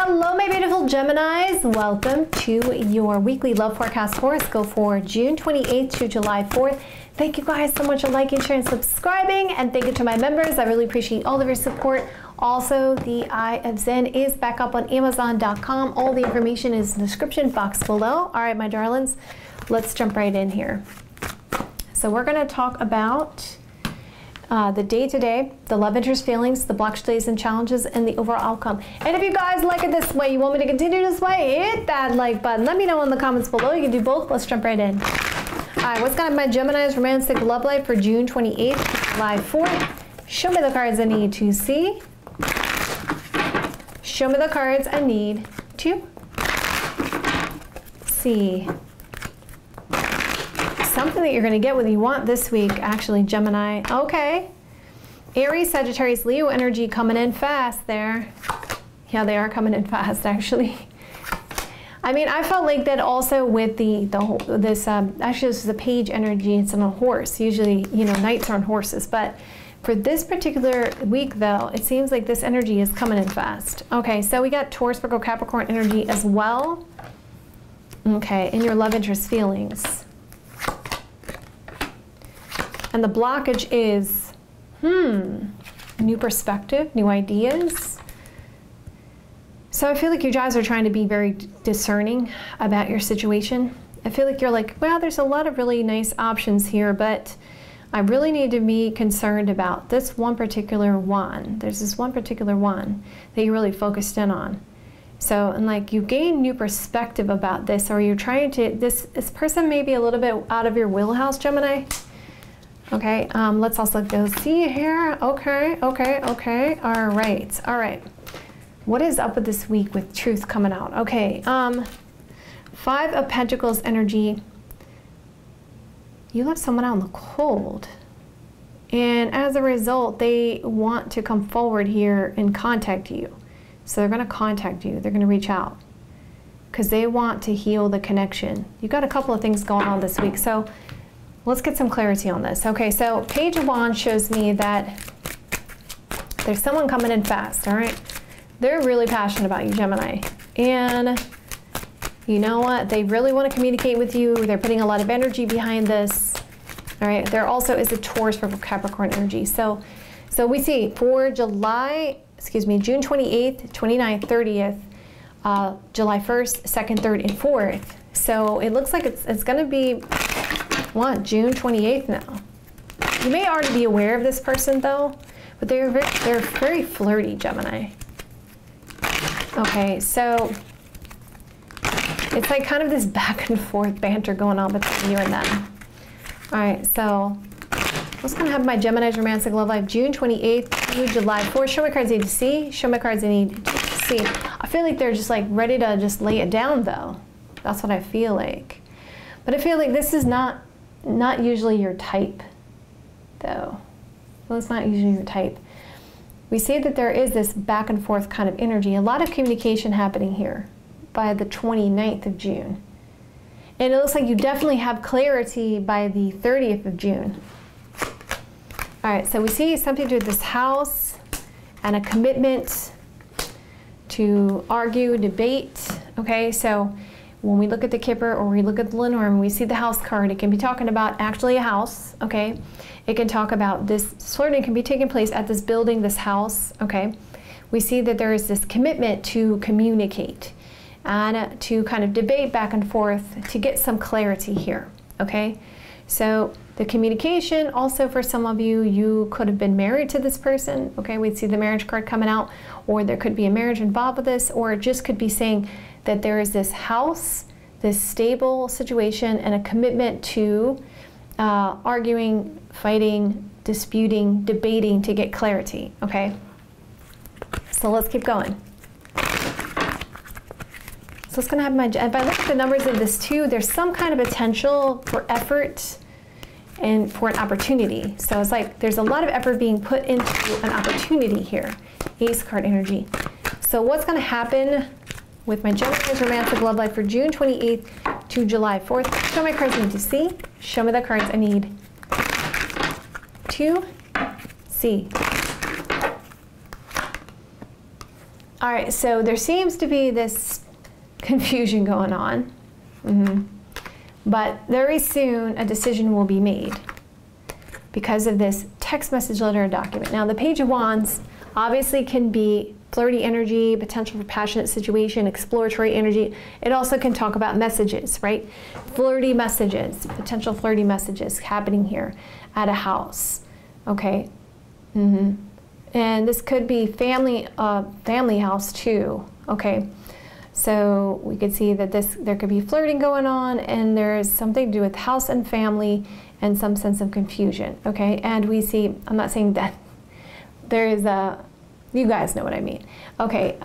Hello, my beautiful Geminis. Welcome to your weekly love forecast horoscope for June 28th to July 4th. Thank you guys so much for liking, sharing, subscribing, and thank you to my members. I really appreciate all of your support. Also, The Eye of Zen is back up on Amazon.com. All the information is in the description box below. All right, my darlings, let's jump right in here. So we're going to talk about the day-to-day, the love interest feelings, the blocks, delays, and challenges, and the overall outcome. And if you guys like it this way, you want me to continue this way, hit that like button. Let me know in the comments below. You can do both. Let's jump right in. All right, what's going on in my Gemini's romantic love life for June 28th to July 4th? Show me the cards I need to see. Show me the cards I need to see. Something that you're going to get what you want this week, actually, Gemini. Okay. Aries, Sagittarius, Leo energy coming in fast there. Yeah, they are coming in fast, actually. I mean, I felt like that also with this is a page energy. It's on a horse. Usually, you know, knights are on horses. But for this particular week, though, it seems like this energy is coming in fast. Okay, so we got Taurus, Virgo, Capricorn energy as well. Okay, in your love interest feelings. And the blockage is, new perspective, new ideas. So I feel like you guys are trying to be very discerning about your situation. I feel like you're like, well, there's a lot of really nice options here, but I really need to be concerned about this one particular one. There's this one particular one that you really focused in on. So, and like you gain new perspective about this, or you're trying to, this person may be a little bit out of your wheelhouse, Gemini. Okay, let's also go see here. Okay. All right. What is up with this week with truth coming out? Okay, Five of Pentacles energy. You left someone out in the cold. And as a result, they want to come forward here and contact you. So they're going to contact you. They're going to reach out because they want to heal the connection. You got a couple of things going on this week. So let's get some clarity on this. Okay, so Page of Wands shows me that there's someone coming in fast, all right? They're really passionate about you, Gemini. And you know what? They really want to communicate with you. They're putting a lot of energy behind this, all right? There also is a Taurus for Capricorn energy. So we see for June 28th, 29th, 30th, July 1st, 2nd, 3rd, and 4th. So it looks like it's going to be June 28th now. You may already be aware of this person though, but they're very flirty, Gemini. Okay, so it's like kind of this back and forth banter going on between you and them. All right, so what's going to happen in my Gemini's romantic love life June 28th to July 4th? Show me cards I need to see. Show me cards I need to see. I feel like they're just like ready to just lay it down though. That's what I feel like. But I feel like this is not usually your type, though. Well, it's not usually your type. We see that there is this back and forth kind of energy. A lot of communication happening here by the 29th of June. And it looks like you definitely have clarity by the 30th of June. All right, so we see something to do with this house and a commitment to argue, debate. Okay, so when we look at the Kipper or we look at the Lenorm, we see the house card. It can be talking about actually a house, okay? It can talk about this flirting can be taking place at this building, this house, okay? We see that there is this commitment to communicate and to kind of debate back and forth to get some clarity here, okay? So the communication, also for some of you, you could have been married to this person, okay? We'd see the marriage card coming out, or there could be a marriage involved with this, or it just could be saying that there is this house, this stable situation, and a commitment to arguing, fighting, disputing, debating to get clarity, okay? So let's keep going. So it's going to have if I look at the numbers of this too, there's some kind of potential for effort and for an opportunity. So it's like there's a lot of effort being put into an opportunity here. Ace card energy. So what's going to happen with my Gemini's romantic love life for June 28th to July 4th? Show me cards I need to see. Show me the cards I need to see. All right, so there seems to be this confusion going on, but very soon a decision will be made because of this text message, letter, and document. Now the Page of Wands obviously can be flirty energy, potential for passionate situation, exploratory energy. It also can talk about messages, right? Flirty messages, potential flirty messages happening here at a house, okay? And this could be family house too, okay? So we could see that there could be flirting going on, and there's something to do with house and family and some sense of confusion, okay? And we see, I'm not saying that, there is a, you guys know what I mean. Okay,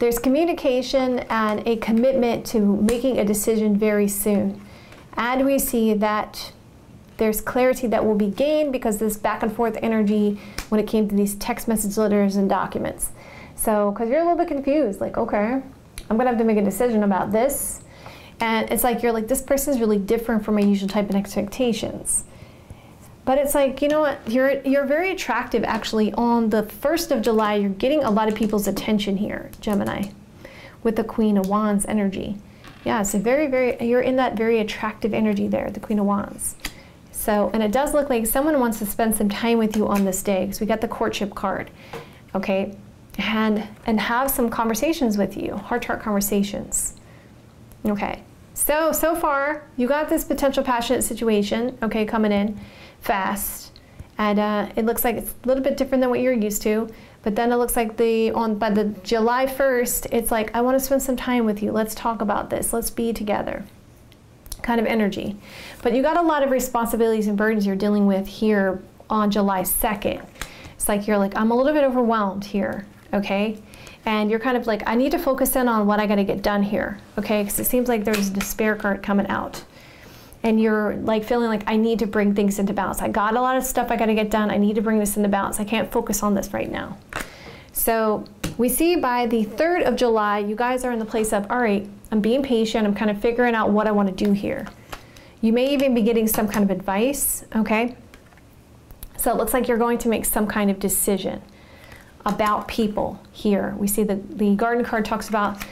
there's communication and a commitment to making a decision very soon. And we see that there's clarity that will be gained because this back and forth energy when it came to these text message, letters, and documents. So, because you're a little bit confused, like, okay, I'm gonna have to make a decision about this. And it's like, you're like, this person's really different from my usual type of expectations. But it's like, you know what, you're very attractive actually. On the 1st of July, you're getting a lot of people's attention here, Gemini, with the Queen of Wands energy. Yeah, so you're in that very attractive energy there, the Queen of Wands. So, and it does look like someone wants to spend some time with you on this day, because we got the courtship card, okay? And have some conversations with you, heart-to-heart conversations, okay? So far, you got this potential passionate situation, okay, coming in fast, and it looks like it's a little bit different than what you're used to. But then it looks like by the July 1st, it's like, I want to spend some time with you. Let's talk about this. Let's be together, kind of energy. But you got a lot of responsibilities and burdens you're dealing with here on July 2nd. It's like you're like, I'm a little bit overwhelmed here, okay? And you're kind of like, I need to focus in on what I got to get done here, okay? Because it seems like there's a despair card coming out. And you're like feeling like, I need to bring things into balance. I got a lot of stuff I got to get done. I need to bring this into balance. I can't focus on this right now. So we see by the 3rd of July, you guys are in the place of, all right, I'm being patient. I'm kind of figuring out what I want to do here. You may even be getting some kind of advice, okay? So it looks like you're going to make some kind of decision about people here. We see the garden card talks about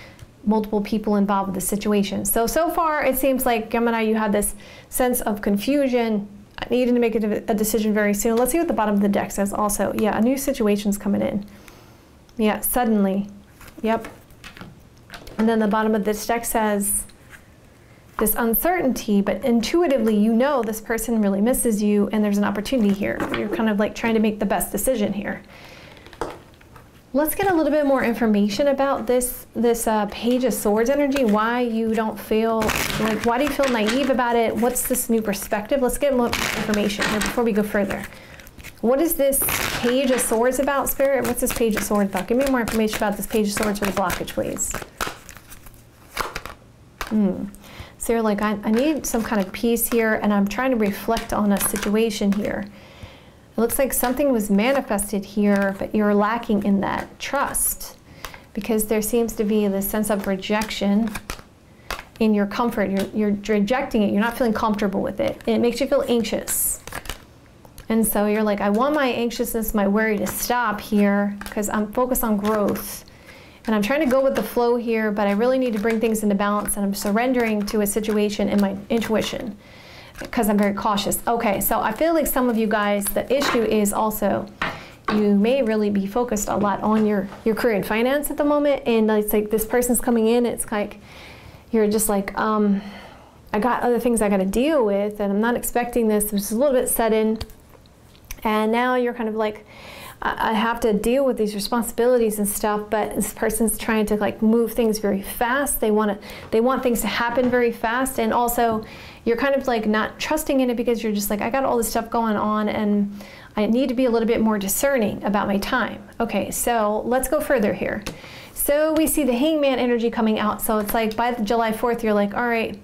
multiple people involved with the situation. So far, it seems like, Gemini, you have this sense of confusion, needing to make a decision very soon. Let's see what the bottom of the deck says also. Yeah, a new situation's coming in. Yeah, suddenly. Yep. And then the bottom of this deck says, this uncertainty, but intuitively you know this person really misses you and there's an opportunity here. You're kind of like trying to make the best decision here. Let's get a little bit more information about this Page of Swords energy, why you don't feel, like, why do you feel naive about it? What's this new perspective? Let's get more information here before we go further. What is this Page of Swords about, Spirit? What's this Page of Swords about? Give me more information about this Page of Swords for the blockage, please. So you're like, I need some kind of peace here, and I'm trying to reflect on a situation here. It looks like something was manifested here, but you're lacking in that trust because there seems to be this sense of rejection in your comfort. You're rejecting it. You're not feeling comfortable with it. It makes you feel anxious. And so you're like, I want my anxiousness, my worry to stop here because I'm focused on growth. And I'm trying to go with the flow here, but I really need to bring things into balance, and I'm surrendering to a situation in my intuition because I'm very cautious. Okay, so I feel like some of you guys, the issue is also you may really be focused a lot on your career and finance at the moment, and it's like this person's coming in, it's like you're just like, I got other things I got to deal with, and I'm not expecting this. It's a little bit sudden, and now you're kind of like, I have to deal with these responsibilities and stuff, but this person's trying to like move things very fast. They want things to happen very fast, and also you're kind of like not trusting in it because you're just like, I got all this stuff going on and I need to be a little bit more discerning about my time. Okay, so let's go further here. So we see the Hangman energy coming out. So it's like by the July 4th, you're like, all right,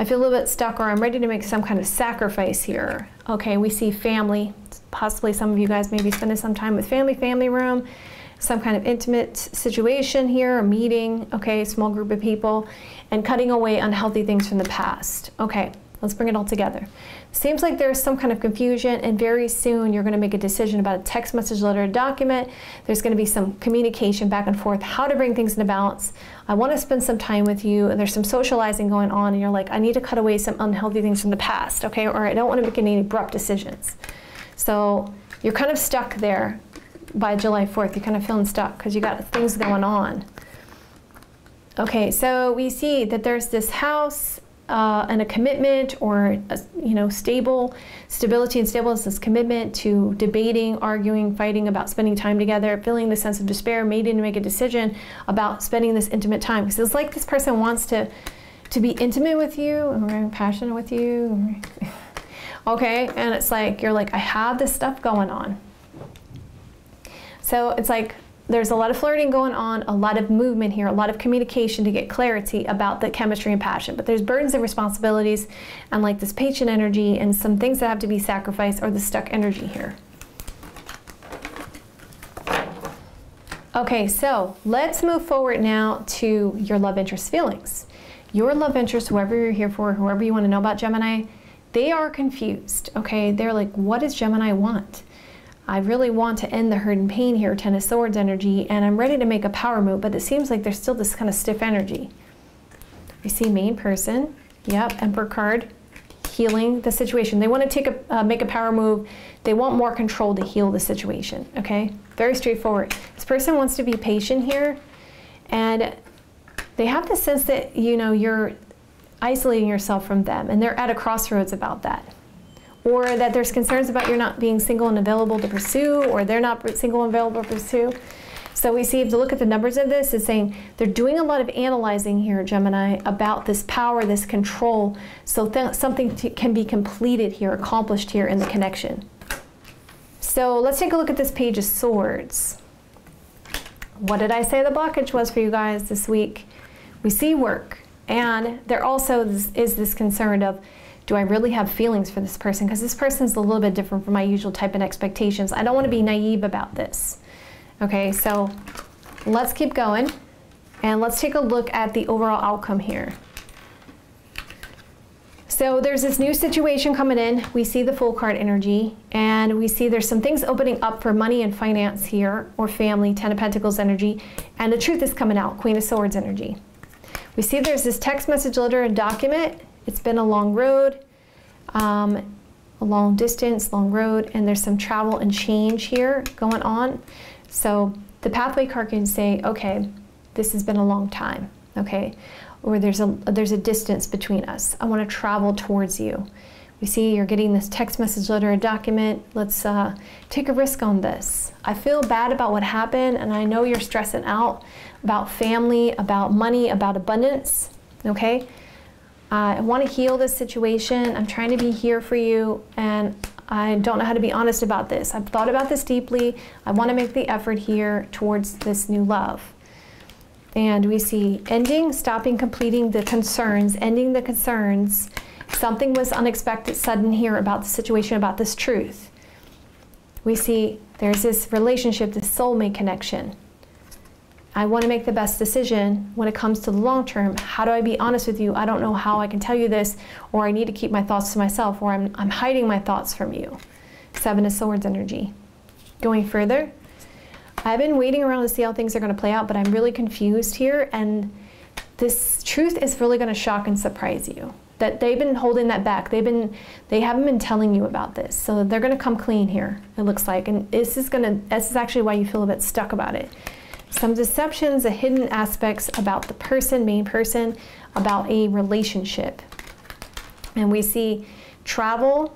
I feel a little bit stuck, or I'm ready to make some kind of sacrifice here. Okay, we see family. Possibly some of you guys may be spending some time with family room, some kind of intimate situation here, a meeting, okay, small group of people, and cutting away unhealthy things from the past. Okay, let's bring it all together. Seems like there's some kind of confusion, and very soon you're going to make a decision about a text message, letter, document. There's going to be some communication back and forth, how to bring things into balance. I want to spend some time with you, and there's some socializing going on, and you're like, I need to cut away some unhealthy things from the past, okay? Or I don't want to make any abrupt decisions. So you're kind of stuck there by July 4th. You're kind of feeling stuck because you got things going on. Okay, so we see that there's this house and a commitment, or a, you know, stability and stableness, this commitment to debating, arguing, fighting about spending time together, feeling the sense of despair, needing to make a decision about spending this intimate time. Because it's like this person wants to be intimate with you, and passionate with you. Okay, and it's like, you're like, I have this stuff going on. So it's like, there's a lot of flirting going on, a lot of movement here, a lot of communication to get clarity about the chemistry and passion. But there's burdens and responsibilities and like this patient energy and some things that have to be sacrificed, or the stuck energy here. Okay, so let's move forward now to your love interest feelings. Your love interest, whoever you're here for, whoever you want to know about Gemini, they are confused, okay? They're like, what does Gemini want? I really want to end the hurt and pain here, Ten of Swords energy, and I'm ready to make a power move, but it seems like there's still this kind of stiff energy. You see main person, yep, Emperor card, healing the situation. They want to take a, make a power move. They want more control to heal the situation, okay? Very straightforward. This person wants to be patient here, and they have the sense that, you know, you're isolating yourself from them, and they're at a crossroads about that. Or that there's concerns about you're not being single and available to pursue, or they're not single and available to pursue. So we see, if you look at the numbers of this, it's saying they're doing a lot of analyzing here, Gemini, about this power, this control, so something can be completed here, accomplished here in the connection. So let's take a look at this Page of Swords. What did I say the blockage was for you guys this week? We see work, and there also is this concern of, do I really have feelings for this person? Because this person's a little bit different from my usual type and expectations. I don't want to be naive about this. Okay, so let's keep going, and let's take a look at the overall outcome here. So there's this new situation coming in. We see the Fool card energy, and we see there's some things opening up for money and finance here, or family, Ten of Pentacles energy, and the truth is coming out, Queen of Swords energy. We see there's this text message, letter, and document. It's been a long road, a long distance, long road, and there's some travel and change here going on. So the pathway card can say, okay, this has been a long time, okay? Or there's a distance between us. I want to travel towards you. We see you're getting this text message, letter, a document. Let's take a risk on this. I feel bad about what happened, and I know you're stressing out about family, about money, about abundance, okay? I want to heal this situation. I'm trying to be here for you, and I don't know how to be honest about this. I've thought about this deeply. I want to make the effort here towards this new love. And we see ending, stopping, completing the concerns, ending the concerns. Something was unexpected, sudden here about the situation, about this truth. We see there's this relationship, this soulmate connection. I want to make the best decision when it comes to the long term. How do I be honest with you? I don't know how I can tell you this, or I need to keep my thoughts to myself, or I'm hiding my thoughts from you. Seven of Swords energy. Going further, I've been waiting around to see how things are going to play out, but I'm really confused here, and this truth is really going to shock and surprise you. That they've been holding that back. They haven't been telling you about this, so they're going to come clean here, it looks like, and this is actually why you feel a bit stuck about it. Some deceptions, the hidden aspects about the person, main person, about a relationship. And we see travel,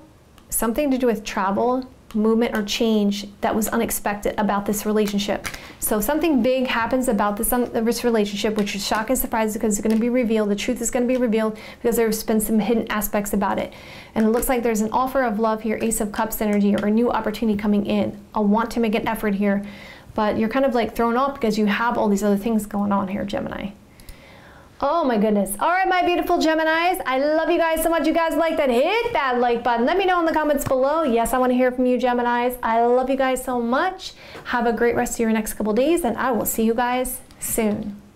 something to do with travel, movement or change that was unexpected about this relationship. So something big happens about this relationship, which is shock and surprise, because it's going to be revealed. The truth is going to be revealed, because there's been some hidden aspects about it. And it looks like there's an offer of love here, Ace of Cups energy, or a new opportunity coming in. I want to make an effort here, but you're kind of like thrown off because you have all these other things going on here, Gemini. Oh my goodness. All right, my beautiful Geminis. I love you guys so much. You guys like that? Hit that like button. Let me know in the comments below. Yes, I want to hear from you, Geminis. I love you guys so much. Have a great rest of your next couple days, and I will see you guys soon.